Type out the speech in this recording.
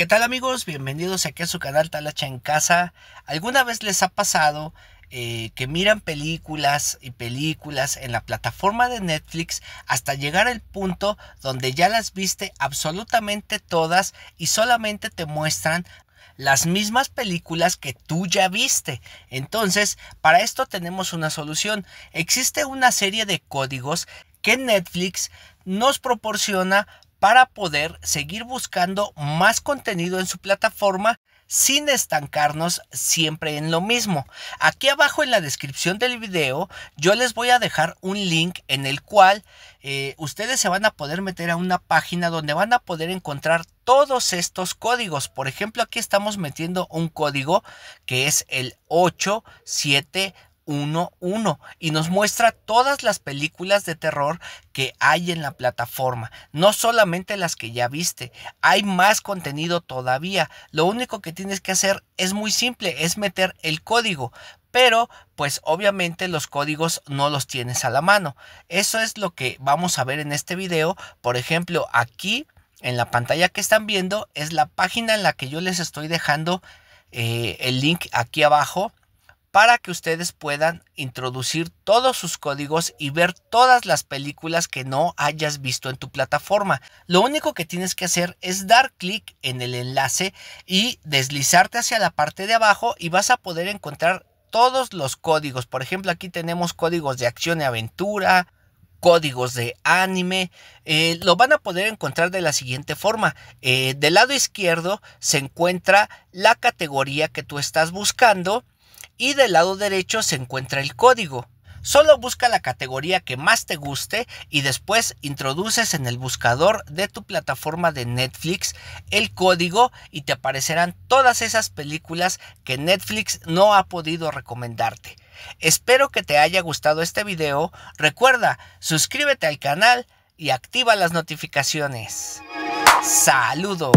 ¿Qué tal, amigos? Bienvenidos aquí a su canal Talacha en Casa. ¿Alguna vez les ha pasado que miran películas y películas en la plataforma de Netflix hasta llegar al punto donde ya las viste absolutamente todas y solamente te muestran las mismas películas que tú ya viste? Entonces, para esto tenemos una solución. Existe una serie de códigos que Netflix nos proporciona para poder seguir buscando más contenido en su plataforma sin estancarnos siempre en lo mismo. Aquí abajo en la descripción del video yo les voy a dejar un link en el cual ustedes se van a poder meter a una página donde van a poder encontrar todos estos códigos. Por ejemplo, aquí estamos metiendo un código que es el 8711 y nos muestra todas las películas de terror que hay en la plataforma, no solamente las que ya viste. Hay más contenido todavía. Lo único que tienes que hacer es muy simple, es meter el código, pero pues obviamente los códigos no los tienes a la mano. Eso es lo que vamos a ver en este video. Por ejemplo, aquí en la pantalla que están viendo es la página en la que yo les estoy dejando el link aquí abajo, para que ustedes puedan introducir todos sus códigos y ver todas las películas que no hayas visto en tu plataforma. Lo único que tienes que hacer es dar clic en el enlace y deslizarte hacia la parte de abajo y vas a poder encontrar todos los códigos. Por ejemplo, aquí tenemos códigos de acción y aventura, códigos de anime. Lo van a poder encontrar de la siguiente forma. Del lado izquierdo se encuentra la categoría que tú estás buscando y del lado derecho se encuentra el código. Solo busca la categoría que más te guste y después introduces en el buscador de tu plataforma de Netflix el código y te aparecerán todas esas películas que Netflix no ha podido recomendarte. Espero que te haya gustado este video. Recuerda, suscríbete al canal y activa las notificaciones. ¡Saludos!